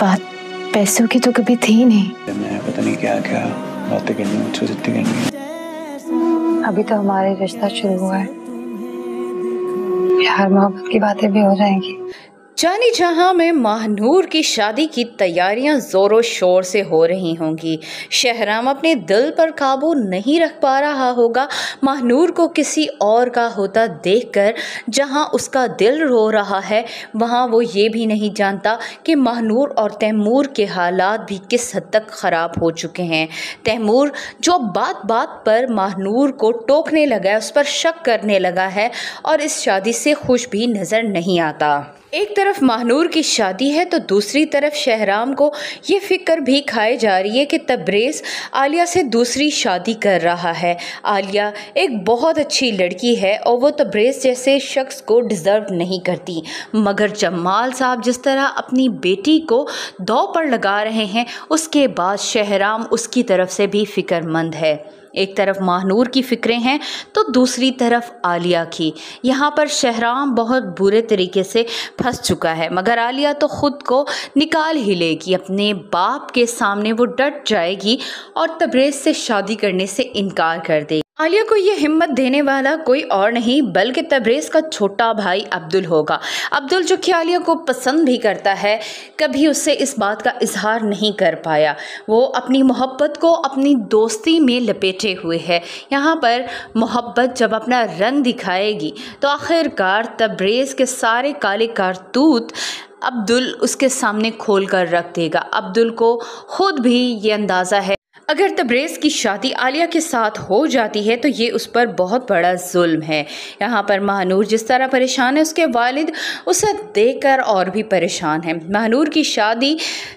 बात पैसों की तो कभी थी ही नहीं। मैं पता नहीं क्या क्या बातें करनी मुझसे जितनी करनी है। अभी तो हमारे रिश्ता शुरू हुआ है, प्यार मोहब्बत की बातें भी हो जाएंगी। जान ए जहां में महानूर की शादी की तैयारियां ज़ोरों शोर से हो रही होंगी। शहराम अपने दिल पर काबू नहीं रख पा रहा होगा। महानूर को किसी और का होता देखकर जहां उसका दिल रो रहा है, वहां वो ये भी नहीं जानता कि महानूर और तैमूर के हालात भी किस हद तक ख़राब हो चुके हैं। तैमूर जो बात बात पर महानूर को टोकने लगा है, उस पर शक करने लगा है और इस शादी से खुश भी नज़र नहीं आता। एक तरफ महानूर की शादी है तो दूसरी तरफ शहराम को ये फ़िक्र भी खाए जा रही है कि तबरेज़ आलिया से दूसरी शादी कर रहा है। आलिया एक बहुत अच्छी लड़की है और वो तबरेज़ जैसे शख्स को डिज़र्व नहीं करती, मगर जमाल साहब जिस तरह अपनी बेटी को दांव पर लगा रहे हैं, उसके बाद शहराम उसकी तरफ से भी फ़िक्रमंद है। एक तरफ महानूर की फ़िक्रें हैं तो दूसरी तरफ आलिया की। यहाँ पर शहराम बहुत बुरे तरीके से फंस चुका है, मगर आलिया तो ख़ुद को निकाल ही लेगी। अपने बाप के सामने वो डट जाएगी और तबरेज़ से शादी करने से इनकार कर देगी। आलिया को ये हिम्मत देने वाला कोई और नहीं बल्कि तबरेज़ का छोटा भाई अब्दुल होगा। अब्दुल जो कि आलिया को पसंद भी करता है, कभी उससे इस बात का इजहार नहीं कर पाया। वो अपनी मोहब्बत को अपनी दोस्ती में लपेटे हुए है। यहाँ पर मोहब्बत जब अपना रंग दिखाएगी तो आखिरकार तबरेज़ के सारे काले कारतूत अब्दुल उसके सामने खोल कर रख देगा। अब्दुल को ख़ुद भी ये अंदाज़ा है अगर तबरेज़ की शादी आलिया के साथ हो जाती है तो ये उस पर बहुत बड़ा जुल्म है। यहाँ पर महानूर जिस तरह परेशान है, उसके वालिद उसे देखकर और भी परेशान हैं। महानूर की शादी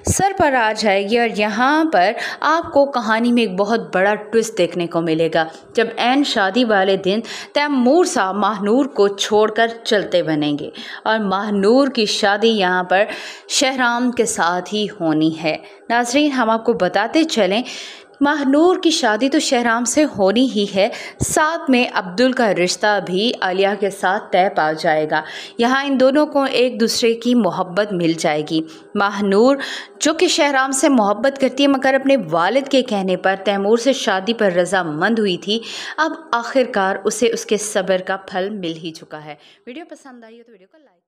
सर पर आ जाएगी और यहाँ पर आपको कहानी में एक बहुत बड़ा ट्विस्ट देखने को मिलेगा, जब ऐन शादी वाले दिन तैमूर साहब महानूर को छोड़कर चलते बनेंगे और महानूर की शादी यहाँ पर शहराम के साथ ही होनी है। नाजरीन, हम आपको बताते चलें, महानूर की शादी तो शहराम से होनी ही है, साथ में अब्दुल का रिश्ता भी आलिया के साथ तय पा जाएगा। यहाँ इन दोनों को एक दूसरे की मोहब्बत मिल जाएगी। महानूर जो कि शहराम से मोहब्बत करती है, मगर अपने वालिद के कहने पर तैमूर से शादी पर रजामंद हुई थी, अब आखिरकार उसे उसके सब्र का फल मिल ही चुका है। वीडियो पसंद आई हो तो वीडियो को लाइक